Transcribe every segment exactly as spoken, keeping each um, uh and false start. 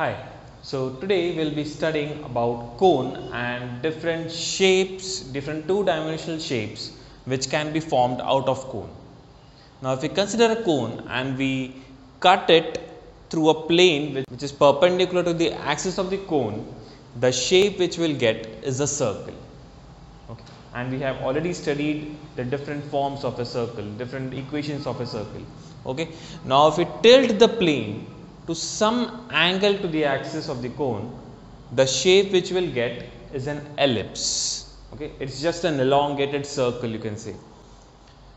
Hi, so today we'll be studying about cone and different shapes, different two-dimensional shapes which can be formed out of cone. Now if we consider a cone and we cut it through a plane which is perpendicular to the axis of the cone, the shape which we'll get is a circle. Okay. And we have already studied the different forms of a circle, different equations of a circle. Okay. Now if we tilt the plane to some angle to the axis of the cone, the shape which we'll get is an ellipse. Okay. It's just an elongated circle, you can say.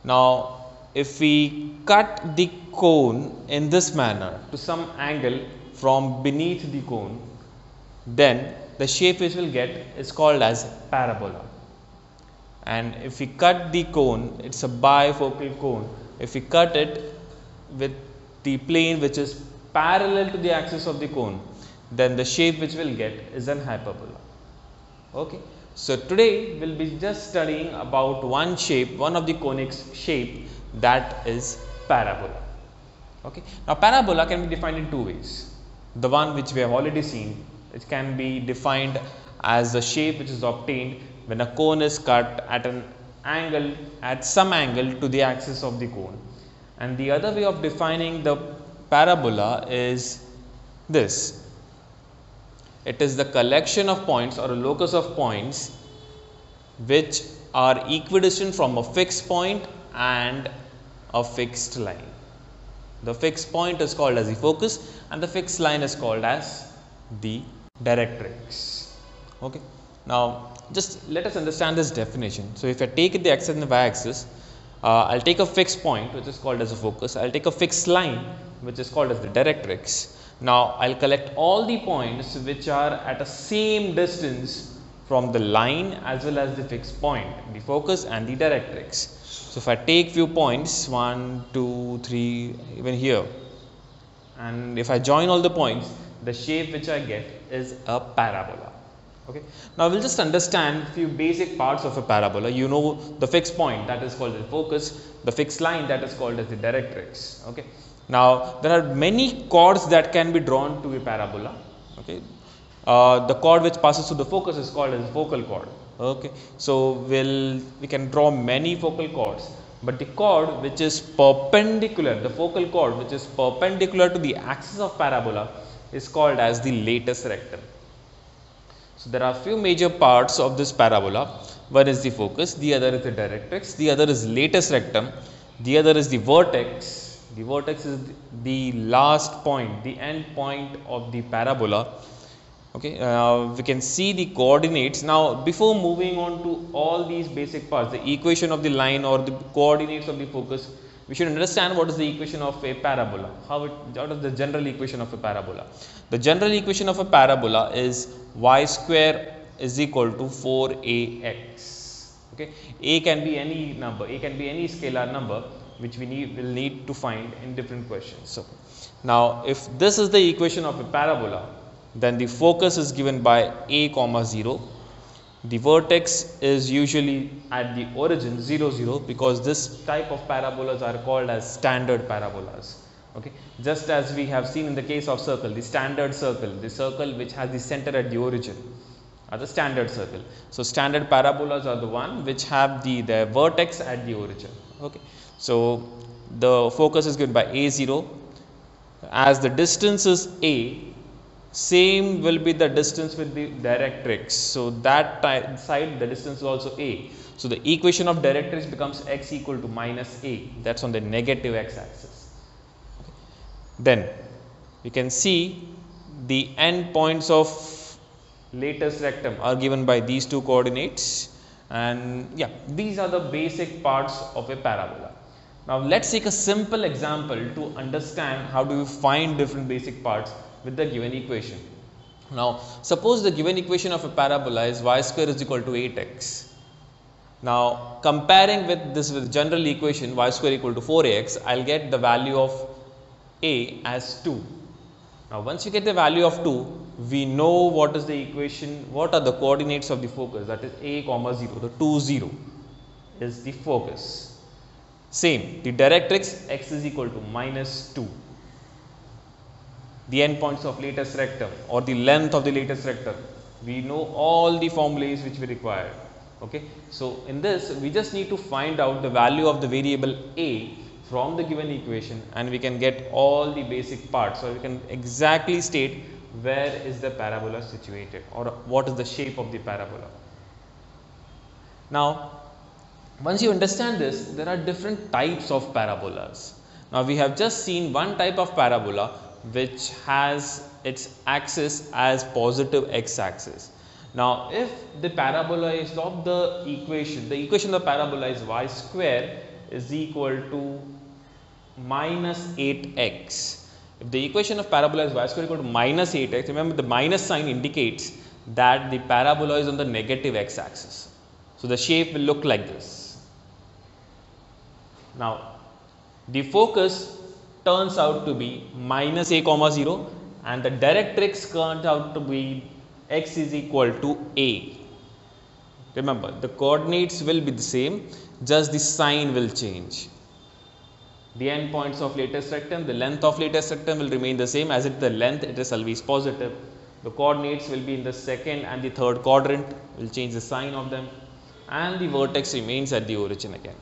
Now if we cut the cone in this manner to some angle from beneath the cone, then the shape which we'll get is called as parabola. And if we cut the cone, it's a bifocal cone. If we cut it with the plane which is parallel to the axis of the cone, then the shape which we'll get is an hyperbola. Okay. So today we'll be just studying about one shape, one of the conic shape, that is parabola. Okay. Now parabola can be defined in two ways. The one which we have already seen, it can be defined as the shape which is obtained when a cone is cut at an angle, at some angle to the axis of the cone. And the other way of defining the parabola is this. It is the collection of points or a locus of points which are equidistant from a fixed point and a fixed line. The fixed point is called as the focus and the fixed line is called as the directrix. Okay. Now just let us understand this definition. So if I take the x and the y axis, uh, I'll take a fixed point which is called as a focus. I'll take a fixed line which is called as the directrix. Now I'll collect all the points which are at a same distance from the line as well as the fixed point, the focus and the directrix. So if I take few points, one, two, three, even here, and if I join all the points, the shape which I get is a parabola. Okay. Now we'll just understand few basic parts of a parabola. You know the fixed point, that is called the focus, the fixed line, that is called as the directrix. Okay. Now there are many chords that can be drawn to a parabola. Okay. Uh, the chord which passes through the focus is called as focal chord. Okay. So we'll, we can draw many focal chords, but the chord which is perpendicular, the focal chord which is perpendicular to the axis of parabola is called as the latus rectum. So there are few major parts of this parabola. One is the focus, the other is the directrix, the other is latus rectum, the other is the vertex. The vertex is the last point, the end point of the parabola. Okay, uh, we can see the coordinates. Now before moving on to all these basic parts, the equation of the line or the coordinates of the focus, we should understand what is the equation of a parabola, how it, out of the general equation of a parabola. The general equation of a parabola is y square is equal to four a x. Okay. A can be any number, A can be any scalar number which we need, will need to find in different questions. So, now if this is the equation of a parabola, then the focus is given by a comma zero. The vertex is usually at the origin zero zero, because this type of parabolas are called as standard parabolas. Okay. Just as we have seen in the case of circle, the standard circle, the circle which has the center at the origin are the standard circle. So standard parabolas are the one which have the, the vertex at the origin. Okay. So the focus is given by a zero. As the distance is a, same will be the distance with the directrix. So that side the distance is also a. So the equation of directrix becomes x equal to minus a. That's on the negative x axis. Okay. Then you can see the end points of latus rectum are given by these two coordinates. And yeah, these are the basic parts of a parabola. Now let's take a simple example to understand how do you find different basic parts with the given equation. Now suppose the given equation of a parabola is y square is equal to eight x. Now comparing with this with general equation y square equal to four a x, I'll get the value of a as two. Now once you get the value of two, we know what is the equation, what are the coordinates of the focus, that is a comma zero, the two zero is the focus. Same, the directrix x is equal to minus two. the endpoints of latus rectum or the length of the latus rectum. We know all the formulas which we require. Okay. So, in this we just need to find out the value of the variable A from the given equation, and we can get all the basic parts. So, we can exactly state where is the parabola situated or what is the shape of the parabola. Now, once you understand this, there are different types of parabolas. Now, we have just seen one type of parabola which has its axis as positive x axis. Now, if the parabola is of the equation, the equation of the parabola is y square is equal to minus eight x. If the equation of parabola is y square equal to minus eight x, remember the minus sign indicates that the parabola is on the negative x axis. So, the shape will look like this. Now, the focus turns out to be minus a comma zero and the directrix turns out to be x is equal to a. Remember, the coordinates will be the same, just the sign will change. The endpoints of latus rectum, the length of latus rectum will remain the same, as if the length it is always positive. The coordinates will be in the second and the third quadrant, will change the sign of them, and the vertex remains at the origin again.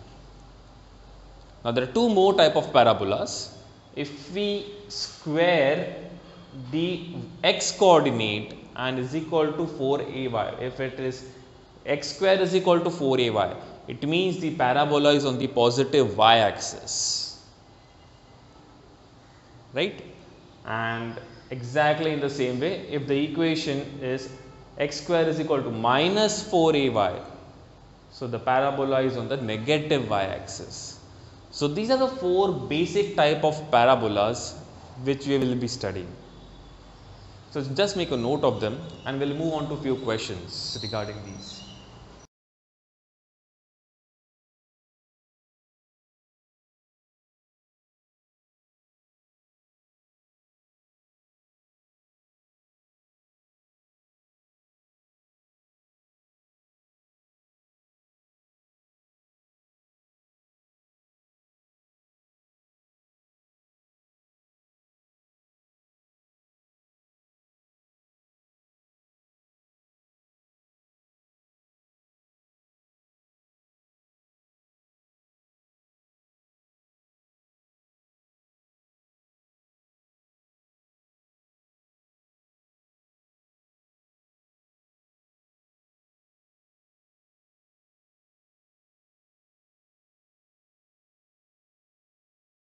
Now, there are two more type of parabolas. If we square the x coordinate and is equal to four a y, if it is x square is equal to four a y, it means the parabola is on the positive y axis, right? And exactly in the same way, if the equation is x square is equal to minus four a y, so the parabola is on the negative y axis. So, these are the four basic type of parabolas which we will be studying. So, just make a note of them and we will move on to few questions regarding these.